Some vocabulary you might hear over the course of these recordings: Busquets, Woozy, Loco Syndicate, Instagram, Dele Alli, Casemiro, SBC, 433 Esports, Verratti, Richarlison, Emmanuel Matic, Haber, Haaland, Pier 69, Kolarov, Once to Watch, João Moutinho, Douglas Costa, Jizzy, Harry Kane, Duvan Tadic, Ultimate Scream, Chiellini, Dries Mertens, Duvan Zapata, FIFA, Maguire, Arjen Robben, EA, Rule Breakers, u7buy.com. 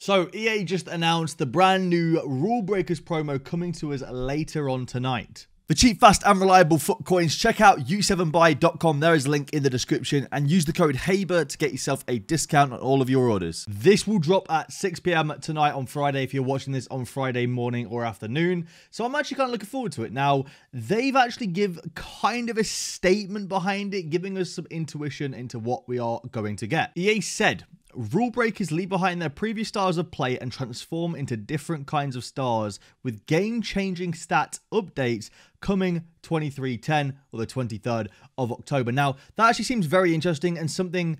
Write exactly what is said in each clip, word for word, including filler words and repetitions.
So E A just announced the brand new Rule Breakers promo coming to us later on tonight. For cheap, fast and reliable foot coins, check out u seven buy dot com. There is a link in the description and use the code Haber to get yourself a discount on all of your orders. This will drop at six p m tonight on Friday if you're watching this on Friday morning or afternoon. So I'm actually kind of looking forward to it. Now, they've actually give kind of a statement behind it, giving us some intuition into what we are going to get. E A said, Rule Breakers leave behind their previous styles of play and transform into different kinds of stars with game-changing stat updates coming twenty-three ten or the twenty-third of October. Now, that actually seems very interesting and something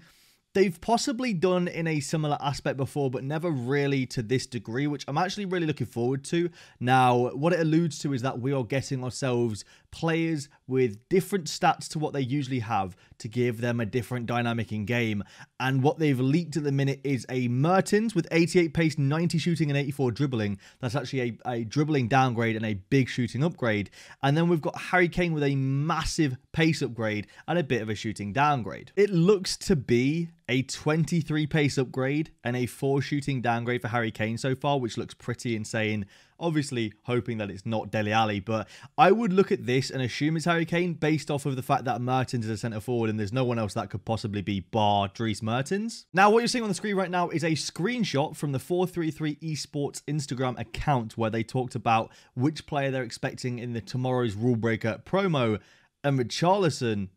they've possibly done in a similar aspect before, but never really to this degree, which I'm actually really looking forward to. Now, what it alludes to is that we are getting ourselves players with different stats to what they usually have to give them a different dynamic in game. And what they've leaked at the minute is a Mertens with eighty-eight pace, ninety shooting and eighty-four dribbling. That's actually a, a dribbling downgrade and a big shooting upgrade. And then we've got Harry Kane with a massive pace upgrade and a bit of a shooting downgrade. It looks to be a twenty-three pace upgrade and a four shooting downgrade for Harry Kane so far, which looks pretty insane. Obviously, hoping that it's not Dele Alli, but I would look at this and assume it's Harry Kane based off of the fact that Mertens is a centre forward and there's no one else that could possibly be bar Dries Mertens. Now, what you're seeing on the screen right now is a screenshot from the four three three Esports Instagram account where they talked about which player they're expecting in the tomorrow's Rule Breaker promo, and Richarlison,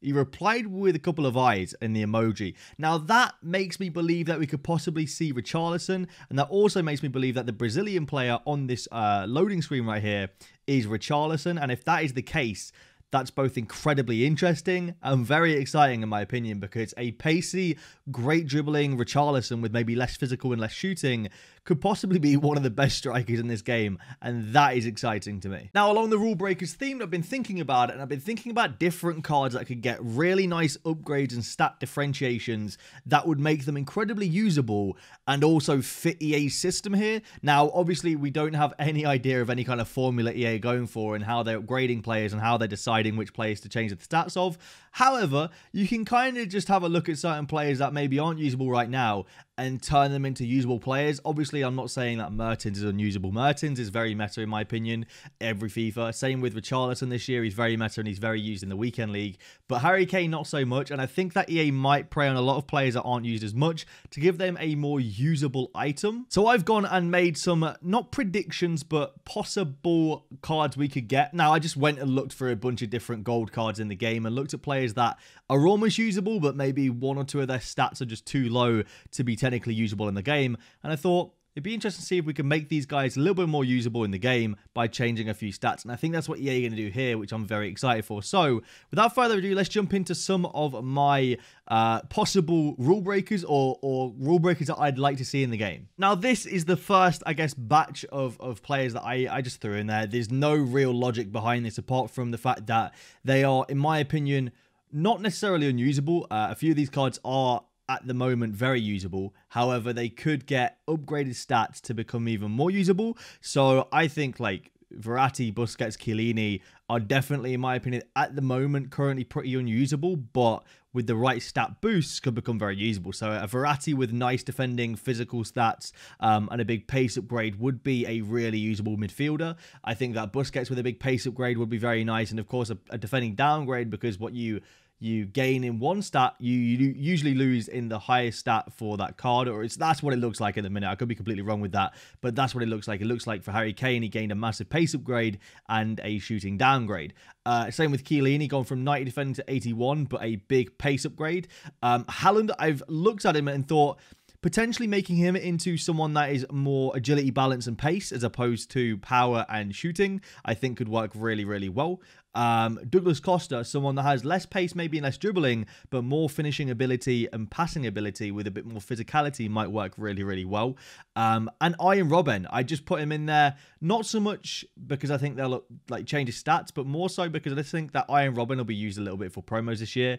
he replied with a couple of eyes in the emoji. Now, that makes me believe that we could possibly see Richarlison, and that also makes me believe that the Brazilian player on this uh, loading screen right here is Richarlison, and if that is the case, that's both incredibly interesting and very exciting in my opinion, because a pacey, great dribbling Richarlison with maybe less physical and less shooting could possibly be one of the best strikers in this game, and that is exciting to me. Now, along the Rule Breakers theme, I've been thinking about it, and I've been thinking about different cards that could get really nice upgrades and stat differentiations that would make them incredibly usable and also fit E A's system here. Now, obviously, we don't have any idea of any kind of formula E A going for and how they're upgrading players and how they decide which players to change the stats of. However, you can kind of just have a look at certain players that maybe aren't usable right now and turn them into usable players. Obviously, I'm not saying that Mertens is unusable. Mertens is very meta in my opinion, every FIFA. Same with Richarlison this year, he's very meta and he's very used in the weekend league. But Harry Kane, not so much. And I think that E A might prey on a lot of players that aren't used as much to give them a more usable item. So I've gone and made some, uh, not predictions, but possible cards we could get. Now, I just went and looked for a bunch of different gold cards in the game and looked at players that are almost usable, but maybe one or two of their stats are just too low to be technically usable in the game. And I thought it'd be interesting to see if we can make these guys a little bit more usable in the game by changing a few stats. And I think that's what E A are going to do here, which I'm very excited for. So without further ado, let's jump into some of my uh, possible rule breakers or, or rule breakers that I'd like to see in the game. Now, this is the first, I guess, batch of, of players that I, I just threw in there. There's no real logic behind this apart from the fact that they are, in my opinion, not necessarily unusable. Uh, a few of these cards are at the moment very usable. However, they could get upgraded stats to become even more usable. So I think like Verratti, Busquets, Chiellini are definitely, in my opinion, at the moment currently pretty unusable, but with the right stat boosts could become very usable. So a Verratti with nice defending, physical stats, um, and a big pace upgrade would be a really usable midfielder. I think that Busquets with a big pace upgrade would be very nice, and of course a, a defending downgrade, because what you You gain in one stat, you, you usually lose in the highest stat for that card, or it's that's what it looks like at the minute. I could be completely wrong with that, but that's what it looks like. It looks like for Harry Kane, he gained a massive pace upgrade and a shooting downgrade. Uh, same with Chiellini, gone from ninety defending to eighty-one, but a big pace upgrade. Um, Haaland, I've looked at him and thought, potentially making him into someone that is more agility, balance, and pace as opposed to power and shooting, I think could work really, really well. Um, Douglas Costa, someone that has less pace maybe and less dribbling, but more finishing ability and passing ability with a bit more physicality might work really, really well. Um, and Arjen Robben, I just put him in there, not so much because I think they'll like change his stats, but more so because I think that Arjen Robben will be used a little bit for promos this year,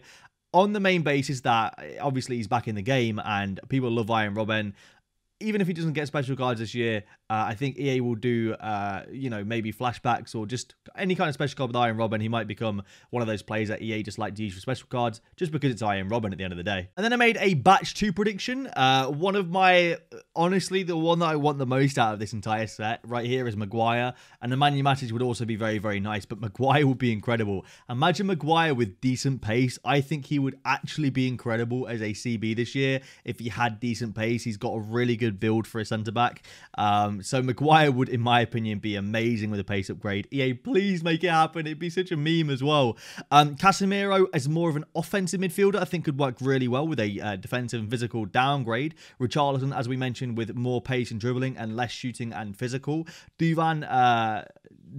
on the main basis that obviously he's back in the game and people love Arjen Robben. even if he doesn't get special cards this year, uh, I think E A will do, uh, you know, maybe flashbacks or just any kind of special card with Arjen Robben. He might become one of those players that E A just like to use for special cards just because it's Arjen Robben at the end of the day. And then I made a batch two prediction. Uh, one of my, honestly, the one that I want the most out of this entire set right here is Maguire. And Emmanuel Matic would also be very, very nice, but Maguire would be incredible. Imagine Maguire with decent pace. I think he would actually be incredible as a C B this year if he had decent pace. He's got a really good good build for a centre-back. Um, so Maguire would, in my opinion, be amazing with a pace upgrade. E A, please make it happen. It'd be such a meme as well. Um, Casemiro as more of an offensive midfielder, I think could work really well with a uh, defensive and physical downgrade. Richarlison, as we mentioned, with more pace and dribbling and less shooting and physical. Duvan uh,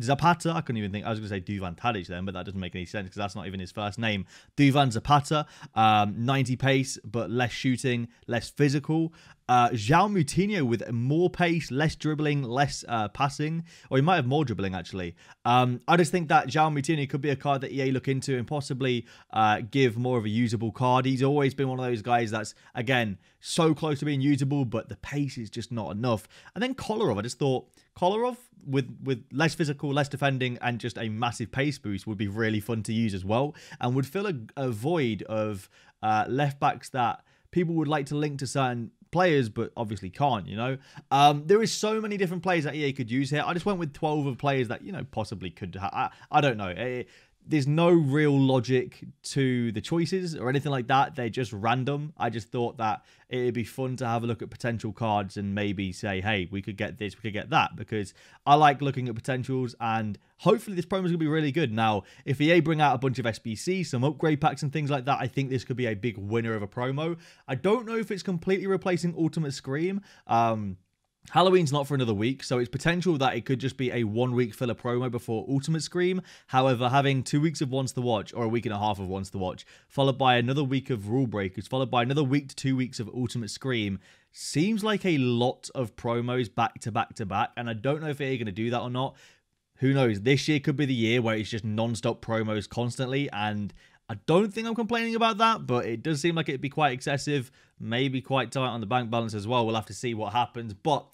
Zapata, I couldn't even think. I was going to say Duvan Tadic then, but that doesn't make any sense because that's not even his first name. Duvan Zapata, um, ninety pace, but less shooting, less physical. Uh, João Moutinho with more pace, less dribbling, less uh, passing, or he might have more dribbling actually. Um, I just think that João Moutinho could be a card that E A look into and possibly uh, give more of a usable card. He's always been one of those guys that's, again, so close to being usable, but the pace is just not enough. And then Kolarov, I just thought Kolarov with, with less physical, less defending, and just a massive pace boost would be really fun to use as well, and would fill a, a void of uh, left backs that people would like to link to certain players, but obviously can't, you know. Um, there is so many different players that E A could use here. I just went with twelve of players that, you know, possibly could. I, I don't know. It, there's no real logic to the choices or anything like that. They're just random. I just thought that it'd be fun to have a look at potential cards and maybe say, hey, we could get this, we could get that, because I like looking at potentials, and hopefully this promo is going to be really good. Now, if E A bring out a bunch of S B C, some upgrade packs and things like that, I think this could be a big winner of a promo. I don't know if it's completely replacing Ultimate Scream. Um... Halloween's not for another week, so it's potential that it could just be a one-week filler promo before Ultimate Scream. However, having two weeks of Once to Watch, or a week and a half of Once to Watch, followed by another week of Rule Breakers, followed by another week to two weeks of Ultimate Scream, seems like a lot of promos back to back to back, and I don't know if they're going to do that or not. Who knows? This year could be the year where it's just non-stop promos constantly, and I don't think I'm complaining about that, but it does seem like it'd be quite excessive, maybe quite tight on the bank balance as well. We'll have to see what happens, but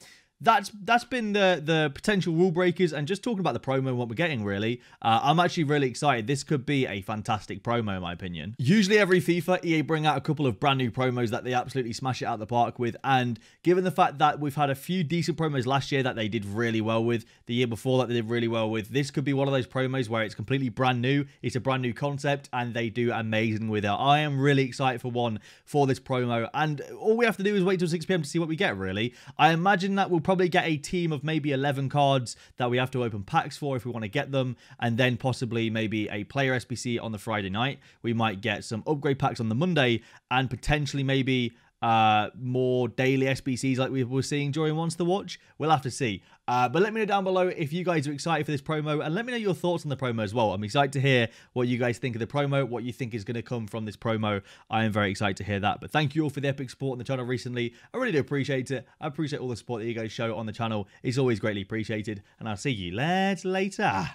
that's that's been the the potential Rule Breakers, and just talking about the promo and what we're getting, really. Uh, I'm actually really excited. This could be a fantastic promo, in my opinion. Usually every FIFA, E A bring out a couple of brand new promos that they absolutely smash it out of the park with, and given the fact that we've had a few decent promos last year that they did really well with, the year before that they did really well with, this could be one of those promos where it's completely brand new, it's a brand new concept, and they do amazing with it. I am really excited for one for this promo, and all we have to do is wait till six p m to see what we get, really. I imagine that we'll probably probably get a team of maybe eleven cards that we have to open packs for if we want to get them, and then possibly maybe a player S B C on the Friday night. We might get some upgrade packs on the Monday, and potentially maybe uh, more daily S B Cs like we were seeing during Once to Watch. We'll have to see. Uh, but let me know down below if you guys are excited for this promo, and let me know your thoughts on the promo as well. I'm excited to hear what you guys think of the promo, what you think is going to come from this promo. I am very excited to hear that. But thank you all for the epic support on the channel recently. I really do appreciate it. I appreciate all the support that you guys show on the channel. It's always greatly appreciated, and I'll see you lads later.